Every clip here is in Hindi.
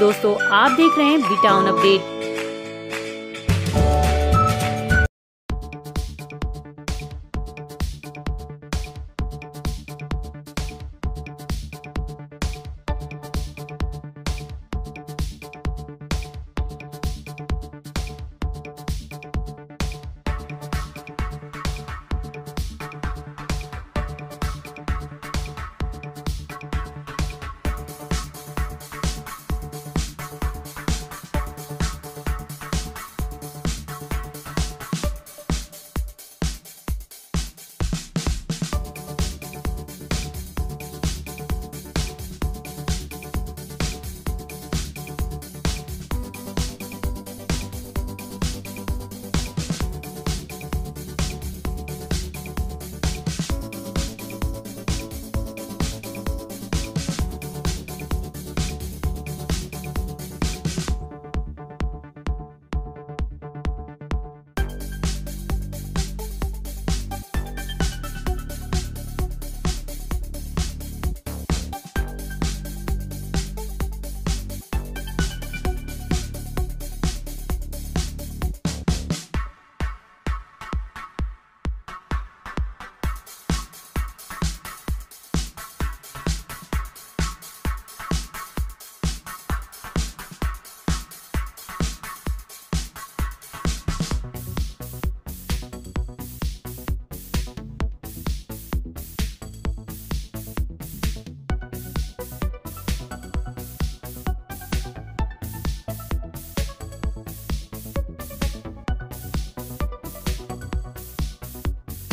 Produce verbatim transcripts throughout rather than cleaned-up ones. दोस्तों, आप देख रहे हैं बी टाउन अपडेट।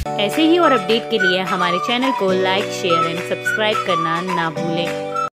ऐसे ही और अपडेट के लिए हमारे चैनल को लाइक, शेयर एंड सब्सक्राइब करना ना भूलें।